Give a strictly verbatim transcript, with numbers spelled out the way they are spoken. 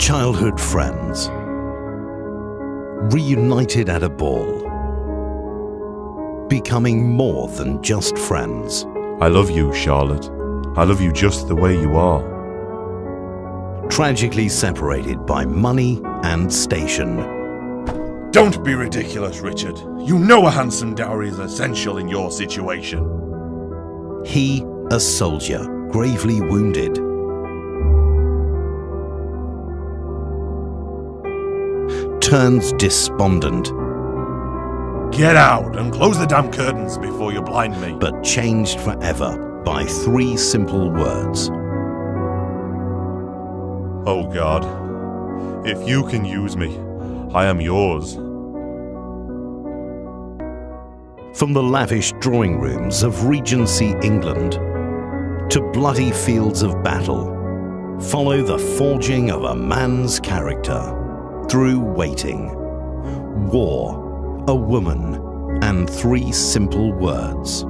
Childhood friends, reunited at a ball, becoming more than just friends. I love you, Charlotte. I love you just the way you are. Tragically separated by money and station. Don't be ridiculous, Richard. You know a handsome dowry is essential in your situation. He, a soldier, gravely wounded. Turns despondent. Get out and close the damn curtains before you blind me. But changed forever by three simple words. Oh God, if you can use me, I am yours. From the lavish drawing rooms of Regency England to bloody fields of battle, follow the forging of a man's character. Through waiting, war, a woman, and three simple words.